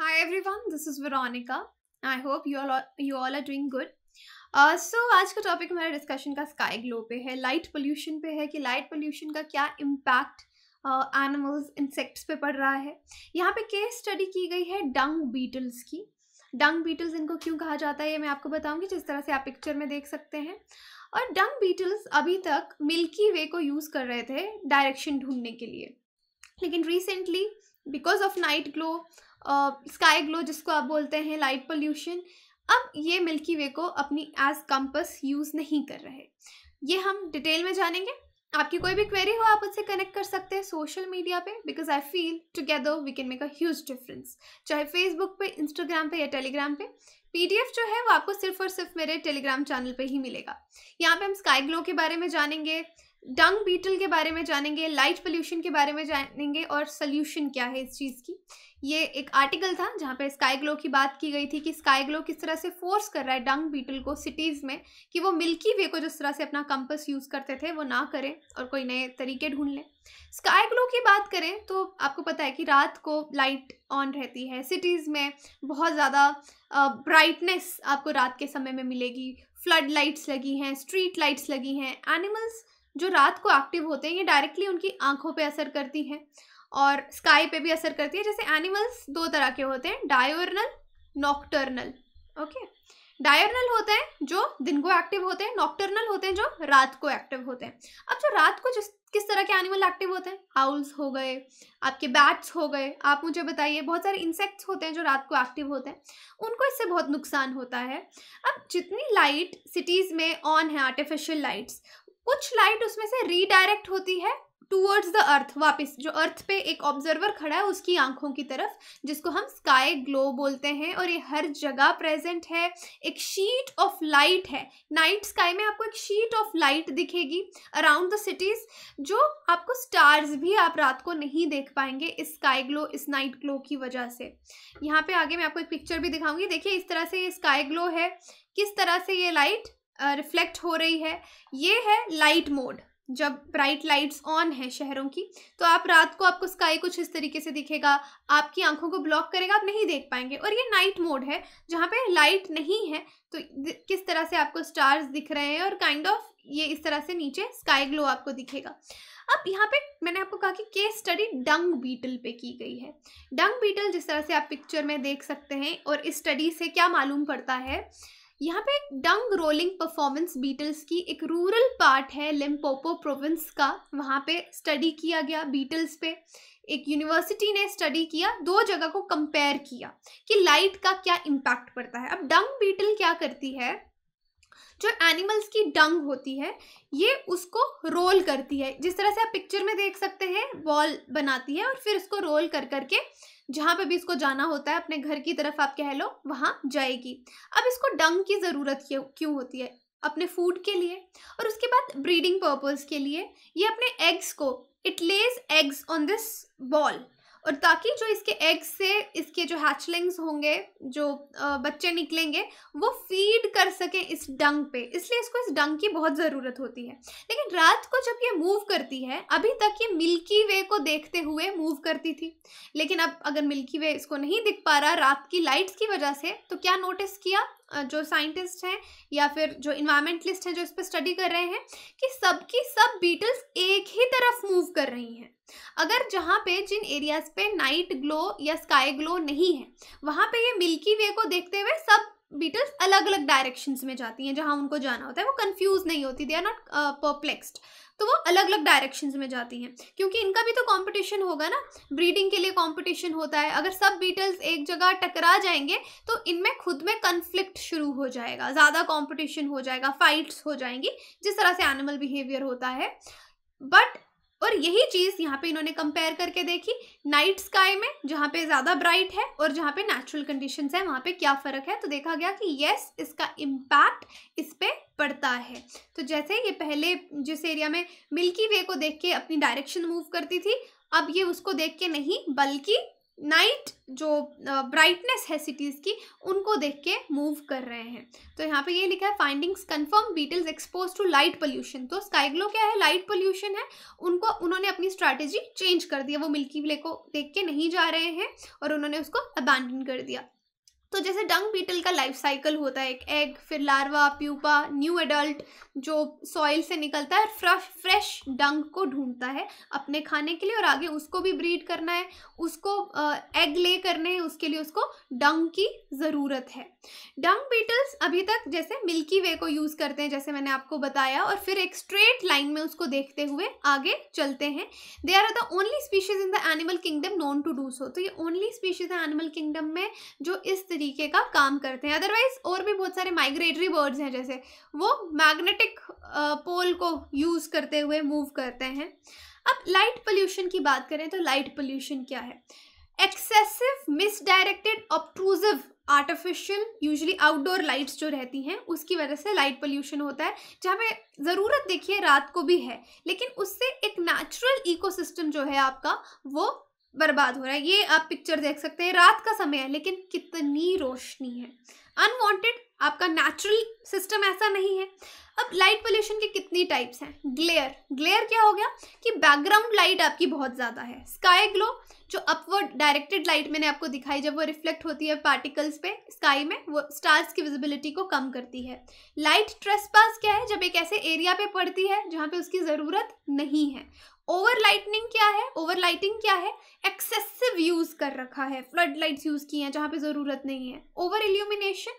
Hi everyone, this is Veronica. I hope you all are doing good. So आज का topic हमारा discussion का sky glow पे है, लाइट पोल्यूशन पे है कि लाइट पोल्यूशन का क्या इम्पैक्ट एनिमल्स इंसेक्ट्स पे पड़ रहा है। यहाँ पे केस स्टडी की गई है डंग बीटल्स की। डंग बीटल्स इनको क्यों कहा जाता है ये मैं आपको बताऊंगी, जिस तरह से आप पिक्चर में देख सकते हैं। और डंग बीटल्स अभी तक मिल्की वे को यूज़ कर रहे थे डायरेक्शन ढूंढने के लिए, लेकिन recently because of night glow, sky glow जिसको आप बोलते हैं, लाइट पोल्यूशन, अब ये मिल्की वे को अपनी एज कंपस यूज़ नहीं कर रहे। ये हम डिटेल में जानेंगे। आपकी कोई भी क्वेरी हो आप उससे कनेक्ट कर सकते हैं सोशल मीडिया पे, because I feel together we can make a huge difference, चाहे फेसबुक पे, इंस्टाग्राम पे या टेलीग्राम पे। PDF जो है वो आपको सिर्फ और सिर्फ मेरे टेलीग्राम चैनल पे ही मिलेगा। यहाँ पे हम स्काई ग्लो के बारे में जानेंगे, डंग बीटल के बारे में जानेंगे, लाइट पोल्यूशन के बारे में जानेंगे और सोल्यूशन क्या है इस चीज़ की। ये एक आर्टिकल था जहाँ पे स्काई ग्लो की बात की गई थी कि स्काई ग्लो किस तरह से फोर्स कर रहा है डंग बीटल को सिटीज़ में कि वो मिल्की वे को जिस तरह से अपना कंपस यूज़ करते थे वो ना करें और कोई नए तरीके ढूंढ लें। स्काई ग्लो की बात करें तो आपको पता है कि रात को लाइट ऑन रहती है सिटीज़ में, बहुत ज़्यादा ब्राइटनेस आपको रात के समय में मिलेगी, फ्लड लाइट्स लगी हैं, स्ट्रीट लाइट्स लगी हैं। एनिमल्स जो रात को एक्टिव होते हैं ये डायरेक्टली उनकी आंखों पे असर करती हैं और स्काई पे भी असर करती है। जैसे एनिमल्स दो तरह के होते हैं, डायोर्नल, नॉक्टर्नल। ओके, डायोर्नल होते हैं जो दिन को एक्टिव होते हैं, नॉक्टर्नल होते हैं जो रात को एक्टिव होते हैं। अब जो रात को किस तरह के एनिमल एक्टिव होते हैं, आउल्स हो गए, आपके बैट्स हो गए, आप मुझे बताइए, बहुत सारे इंसेक्ट्स होते हैं जो रात को एक्टिव होते हैं, उनको इससे बहुत नुकसान होता है। अब जितनी लाइट सिटीज़ में ऑन है, आर्टिफिशियल लाइट्स, कुछ लाइट उसमें से रीडायरेक्ट होती है टूवर्ड्स द अर्थ, वापस जो अर्थ पे एक ऑब्जर्वर खड़ा है उसकी आंखों की तरफ, जिसको हम स्काई ग्लो बोलते हैं। और ये हर जगह प्रेजेंट है, एक शीट ऑफ लाइट है। नाइट स्काई में आपको एक शीट ऑफ लाइट दिखेगी अराउंड द सिटीज़, जो आपको स्टार्स भी आप रात को नहीं देख पाएंगे इस स्काई ग्लो, इस नाइट ग्लो की वजह से। यहाँ पे आगे मैं आपको एक पिक्चर भी दिखाऊंगी। देखिए इस तरह से ये स्काई ग्लो है, किस तरह से ये लाइट रिफ्लेक्ट हो रही है। ये है लाइट मोड, जब ब्राइट लाइट्स ऑन है शहरों की, तो आप रात को आपको स्काई कुछ इस तरीके से दिखेगा, आपकी आंखों को ब्लॉक करेगा, आप नहीं देख पाएंगे। और ये नाइट मोड है जहाँ पे लाइट नहीं है, तो किस तरह से आपको स्टार्स दिख रहे हैं और काइंड ऑफ ये इस तरह से नीचे स्काई ग्लो आपको दिखेगा। अब यहाँ पे मैंने आपको कहा कि केस स्टडी डंग बीटल पे की गई है। डंग बीटल जिस तरह से आप पिक्चर में देख सकते हैं, और इस स्टडी से क्या मालूम पड़ता है, यहाँ पे डंग रोलिंग परफॉर्मेंस बीटल्स की एक रूरल पार्ट है लिम्पोपो प्रोविंस का, वहाँ पे स्टडी किया गया बीटल्स पे। एक यूनिवर्सिटी ने स्टडी किया, दो जगह को कंपेयर किया कि लाइट का क्या इम्पैक्ट पड़ता है। अब डंग बीटल क्या करती है, जो एनिमल्स की डंग होती है ये उसको रोल करती है, जिस तरह से आप पिक्चर में देख सकते हैं, बॉल बनाती है और फिर उसको रोल कर करके जहाँ पे भी इसको जाना होता है, अपने घर की तरफ आप कह लो, वहाँ जाएगी। अब इसको डंग की ज़रूरत क्यों होती है, अपने फूड के लिए और उसके बाद ब्रीडिंग पर्पस के लिए। ये अपने एग्स को, it lays eggs on this ball, और ताकि जो इसके एग्स से इसके जो हैचलिंग्स होंगे, जो बच्चे निकलेंगे, वो फीड कर सके इस डंग पे, इसलिए इसको इस डंग की बहुत ज़रूरत होती है। लेकिन रात को जब ये मूव करती है, अभी तक ये मिल्की वे को देखते हुए मूव करती थी, लेकिन अब अगर मिल्की वे इसको नहीं दिख पा रहा रात की लाइट्स की वजह से, तो क्या नोटिस किया जो साइंटिस्ट हैं या फिर जो इन्वायरमेंटलिस्ट हैं जो इस पर स्टडी कर रहे हैं, कि सब बीटल्स एक ही तरफ मूव कर रही हैं। अगर जहाँ पे जिन एरियाज पे नाइट ग्लो या स्काई ग्लो नहीं है, वहाँ पे ये मिल्की वे को देखते हुए सब बीटल्स अलग अलग डायरेक्शंस में जाती हैं जहाँ उनको जाना होता है। वो कंफ्यूज नहीं होती, दे आर नॉट परप्लेक्स्ड, तो वो अलग अलग डायरेक्शंस में जाती हैं, क्योंकि इनका भी तो कंपटीशन होगा ना, ब्रीडिंग के लिए कंपटीशन होता है। अगर सब बीटल्स एक जगह टकरा जाएंगे तो इनमें खुद में कन्फ्लिक्ट शुरू हो जाएगा, ज़्यादा कंपटीशन हो जाएगा, फाइट्स हो जाएंगी, जिस तरह से एनिमल बिहेवियर होता है। बट और यही चीज़ यहाँ पे इन्होंने कंपेयर करके देखी, नाइट स्काई में जहाँ पे ज़्यादा ब्राइट है और जहाँ पे नेचुरल कंडीशंस है, वहाँ पे क्या फ़र्क है। तो देखा गया कि यस, इसका इम्पैक्ट इस पे पड़ता है। तो जैसे ये पहले जिस एरिया में मिल्की वे को देख के अपनी डायरेक्शन मूव करती थी, अब ये उसको देख के नहीं बल्कि नाइट जो ब्राइटनेस है सिटीज़ की उनको देख के मूव कर रहे हैं। तो यहाँ पे ये लिखा है findings confirm beetles expose to light pollution. तो स्काई ग्लो क्या है, लाइट पोल्यूशन है। उनको उन्होंने अपनी स्ट्रैटेजी चेंज कर दिया, वो मिल्की वे को देख के नहीं जा रहे हैं और उन्होंने उसको अबैंडन कर दिया। तो जैसे डंग बीटल का लाइफ साइकिल होता है, एक एग, फिर लार्वा, प्यूपा, न्यू एडल्ट जो सॉइल से निकलता है, फ्रेश डंग को ढूंढता है अपने खाने के लिए और आगे उसको भी ब्रीड करना है, उसको एग ले करने हैं, उसके लिए उसको डंग की ज़रूरत है। डंग बीटल्स अभी तक जैसे मिल्की वे को यूज़ करते हैं जैसे मैंने आपको बताया, और फिर एक स्ट्रेट लाइन में उसको देखते हुए आगे चलते हैं। They are the only species in the animal kingdom known to do so. तो ये ओनली स्पीशीज है एनिमल किंगडम में जो इस तरीके का काम करते हैं। अदरवाइज और भी बहुत सारे माइग्रेटरी बर्ड्स हैं जैसे वो मैग्नेटिक पोल को यूज़ करते हुए मूव करते हैं। अब लाइट पोल्यूशन की बात करें तो लाइट पोल्यूशन क्या है? Excessive, misdirected, obtrusive artificial usually outdoor lights जो रहती हैं उसकी वजह से लाइट पोल्यूशन होता है, जहाँ पे ज़रूरत देखिए रात को भी है लेकिन उससे एक नेचुरल इकोसिस्टम जो है आपका वो बर्बाद हो रहा है। ये आप पिक्चर देख सकते हैं, रात का समय है लेकिन कितनी रोशनी है, अनवांटेड, आपका नेचुरल सिस्टम ऐसा नहीं है। अब लाइट पोल्यूशन के कितनी टाइप्स हैं? ग्लेयर, ग्लेयर क्या हो गया कि बैकग्राउंड लाइट आपकी बहुत ज़्यादा है। स्काई ग्लो जो अपवर्ड डायरेक्टेड लाइट मैंने आपको दिखाई, जब वो रिफ्लेक्ट होती है पार्टिकल्स पे स्काई में, वो स्टार्स की विजिबिलिटी को कम करती है। लाइट ट्रेसपास क्या है? जब एक ऐसे एरिया पे पड़ती है जहाँ पे उसकी ज़रूरत नहीं है। ओवर लाइटनिंग क्या है? ओवर लाइटिंग क्या है? एक्सेसिव यूज़ कर रखा है, फ्लड लाइट्स यूज़ की हैं जहाँ पे ज़रूरत नहीं है। ओवर इल्यूमिनेशन,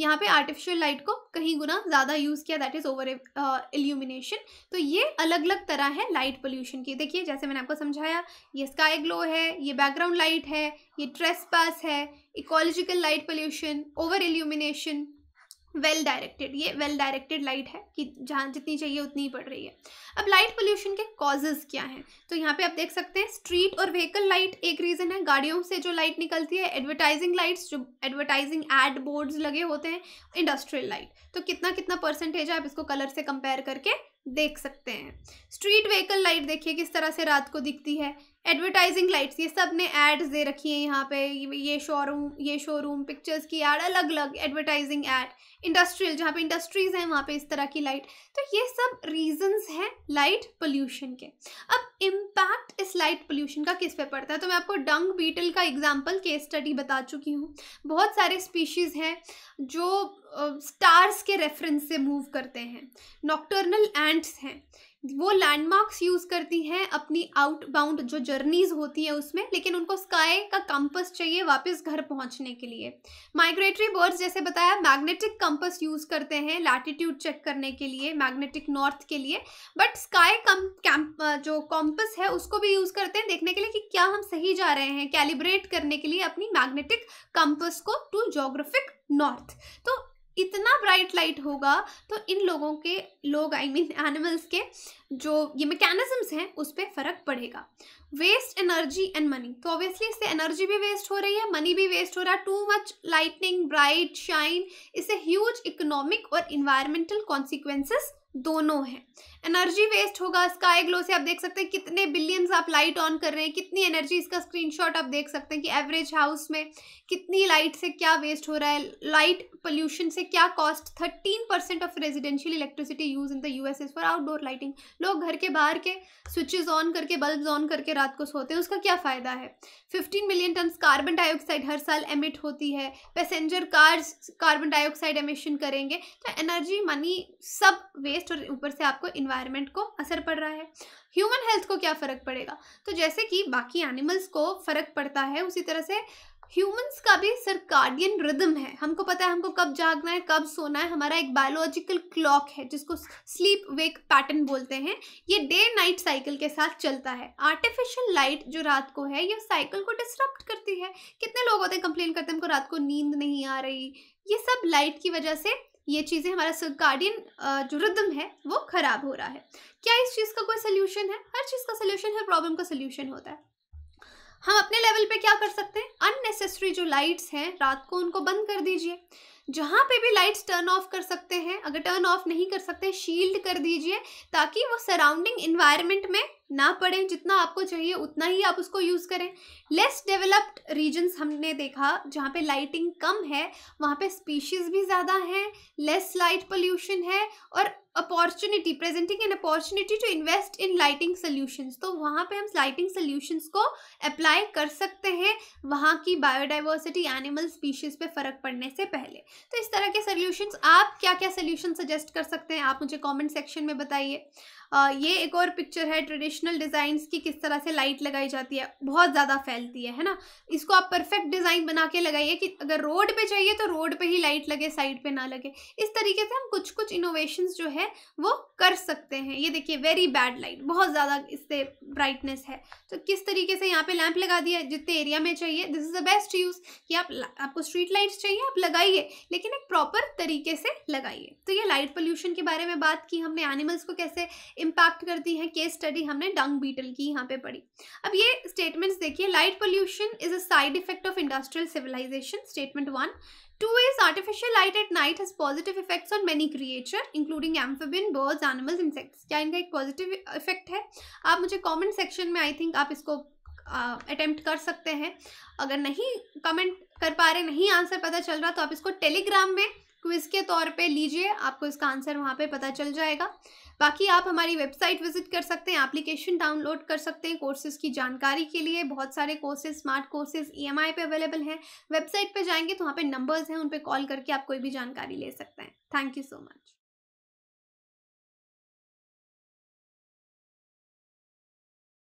यहाँ पे आर्टिफिशियल लाइट को कहीं गुना ज़्यादा यूज़ किया, दैट इज़ ओवर इल्यूमिनेशन। तो ये अलग अलग तरह है लाइट पोल्यूशन की। देखिए जैसे मैंने आपको समझाया, ये स्काई ग्लो है, ये बैकग्राउंड लाइट है, ये ट्रेसपास है, ecological light pollution, over illumination, well directed, ये वेल डायरेक्टेड लाइट है कि जहाँ जितनी चाहिए उतनी ही पड़ रही है। अब लाइट पोल्यूशन के कॉजेज़ क्या हैं? तो यहाँ पे आप देख सकते हैं स्ट्रीट और व्हीकल लाइट एक रीज़न है, गाड़ियों से जो लाइट निकलती है, एडवर्टाइजिंग लाइट्स जो एडवर्टाइजिंग एड बोर्ड्स लगे होते हैं, इंडस्ट्रियल लाइट। तो कितना कितना परसेंटेज है आप इसको कलर से कंपेयर करके देख सकते हैं। स्ट्रीट व्हीकल लाइट देखिए किस तरह से रात को दिखती है, एडवर्टाइजिंग लाइट्स, ये सब ने एड्स दे रखी है यहाँ पे, ये शोरूम, ये शोरूम, पिक्चर्स की एड, अलग अलग एडवर्टाइजिंग एड, इंडस्ट्रियल जहाँ पे इंडस्ट्रीज हैं वहाँ पे इस तरह की लाइट। तो ये सब रीजंस हैं लाइट पोल्यूशन के। अब इम्पैक्ट इस लाइट पोल्यूशन का किस पे पड़ता है? तो मैं आपको डंग बीटल का एग्जाम्पल केस स्टडी बता चुकी हूँ। बहुत सारे स्पीशीज़ हैं जो स्टार्स के रेफरेंस से मूव करते हैं। नॉक्टर्नल एंट्स हैं, वो लैंडमार्क्स यूज़ करती हैं अपनी आउटबाउंड जो जर्नीज़ होती है उसमें, लेकिन उनको स्काई का कंपस चाहिए वापस घर पहुंचने के लिए। माइग्रेटरी बर्ड्स जैसे बताया मैग्नेटिक कंपस यूज़ करते हैं लैटिट्यूड चेक करने के लिए, मैग्नेटिक नॉर्थ के लिए, बट स्काई जो कंपस है उसको भी यूज़ करते हैं देखने के लिए कि क्या हम सही जा रहे हैं, कैलिब्रेट करने के लिए अपनी मैग्नेटिक कंपस को टू जोग्राफिक नॉर्थ। तो इतना ब्राइट लाइट होगा तो इन लोगों के एनिमल्स के जो ये मैकेनिज्म्स हैं उस पर फ़र्क पड़ेगा। वेस्ट एनर्जी एंड मनी, तो ऑब्वियसली इससे एनर्जी भी वेस्ट हो रही है, मनी भी वेस्ट हो रहा है। Too much lightning, bright, shine, इससे ह्यूज इकोनॉमिक और इन्वायरमेंटल कॉन्सिक्वेंसेस दोनों हैं। एनर्जी वेस्ट होगा, स्काई ग्लो से आप देख सकते हैं कितने बिलियंस आप लाइट ऑन कर रहे हैं, कितनी एनर्जी, इसका स्क्रीनशॉट आप देख सकते हैं कि एवरेज हाउस में कितनी लाइट से क्या वेस्ट हो रहा है। लाइट पोल्यूशन से क्या cost, 13% of residential electricity use in the US is for outdoor lighting. लोग घर के बाहर के स्विचेज ऑन करके, बल्ब्स ऑन करके रात को सोते हैं, उसका क्या फ़ायदा है। 15 मिलियन टन कार्बन डाइऑक्साइड हर साल एमिट होती है, passenger cars carbon dioxide emission करेंगे। तो एनर्जी, मनी सब वेस्ट, और ऊपर से आपको इन्वायरमेंट को असर पड़ रहा है। ह्यूमन हेल्थ को क्या फ़र्क पड़ेगा? तो जैसे कि बाकी एनिमल्स को फ़र्क पड़ता है उसी तरह से ह्यूमंस का भी सर्काडियन रिदम है। हमको पता है हमको कब जागना है, कब सोना है, हमारा एक बायोलॉजिकल क्लॉक है जिसको स्लीप वेक पैटर्न बोलते हैं। ये डे नाइट साइकिल के साथ चलता है। आर्टिफिशियल लाइट जो रात को है ये साइकिल को डिस्टर्ब करती है। कितने लोग होते हैं कंप्लेन करते हैं हमको रात को नींद नहीं आ रही, ये सब लाइट की वजह से ये चीज़ें, हमारा सर्काडियन जो रिदम है वो ख़राब हो रहा है। क्या इस चीज़ का कोई सल्यूशन है? हर चीज़ का सल्यूशन, हर प्रॉब्लम का सल्यूशन होता है। हम अपने लेवल पे क्या कर सकते हैं? अननेसेसरी जो लाइट्स हैं रात को उनको बंद कर दीजिए। जहाँ पे भी लाइट्स टर्न ऑफ कर सकते हैं, अगर टर्न ऑफ नहीं कर सकते शील्ड कर दीजिए ताकि वो सराउंडिंग इन्वायरमेंट में ना पढ़ें, जितना आपको चाहिए उतना ही आप उसको यूज़ करें। लेस डेवलप्ड रीजन्स हमने देखा जहाँ पे लाइटिंग कम है वहाँ पे स्पीशीज़ भी ज़्यादा हैं, लेस लाइट पोल्यूशन है और opportunity, presenting an opportunity to invest in lighting solutions, तो वहाँ पे हम लाइटिंग सोल्यूशंस को अप्लाई कर सकते हैं वहाँ की बायोडाइवर्सिटी, एनिमल स्पीशीज़ पे फ़र्क पड़ने से पहले। तो इस तरह के सोल्यूशंस, आप क्या क्या सोल्यूशन सजेस्ट कर सकते हैं आप मुझे कॉमेंट सेक्शन में बताइए। ये एक और पिक्चर है ट्रेडिशनल डिज़ाइंस की, किस तरह से लाइट लगाई जाती है, बहुत ज़्यादा फैलती है ना। इसको आप परफेक्ट डिज़ाइन बना के लगाइए कि अगर रोड पे चाहिए तो रोड पे ही लाइट लगे, साइड पे ना लगे। इस तरीके से हम कुछ कुछ इनोवेशंस जो है वो कर सकते हैं। ये देखिए वेरी बैड लाइट, बहुत ज़्यादा इससे ब्राइटनेस है, तो किस तरीके से यहाँ पर लैंप लगा दिया जितने एरिया में चाहिए। This is the best use कि आपको स्ट्रीट लाइट्स चाहिए आप लगाइए, लेकिन एक प्रॉपर तरीके से लगाइए। तो ये लाइट पोल्यूशन के बारे में बात की हमने, एनिमल्स को कैसे इम्पैक्ट करती है, केस स्टडी हमने डंग बीटल की यहाँ पे पढ़ी। अब ये स्टेटमेंट्स देखिए, light pollution is a side effect of industrial civilisation, statement 1। 2 is artificial light at night has positive effects on many creature including amphibian, birds, animals, insects। क्या इनका एक पॉजिटिव इफेक्ट है? आप मुझे कॉमेंट सेक्शन में I think आप इसको attempt कर सकते हैं। अगर नहीं कमेंट कर पा रहे, नहीं आंसर पता चल रहा, तो आप इसको टेलीग्राम में क्विज के तौर पे लीजिए, आपको इसका आंसर वहाँ पे पता चल जाएगा। बाकी आप हमारी वेबसाइट विजिट कर सकते हैं, एप्लीकेशन डाउनलोड कर सकते हैं कोर्सेज़ की जानकारी के लिए। बहुत सारे कोर्सेज, स्मार्ट कोर्सेज EMI पे अवेलेबल हैं। वेबसाइट पे जाएंगे तो वहाँ पे नंबर्स हैं, उन पे कॉल करके आप कोई भी जानकारी ले सकते हैं। Thank you so much.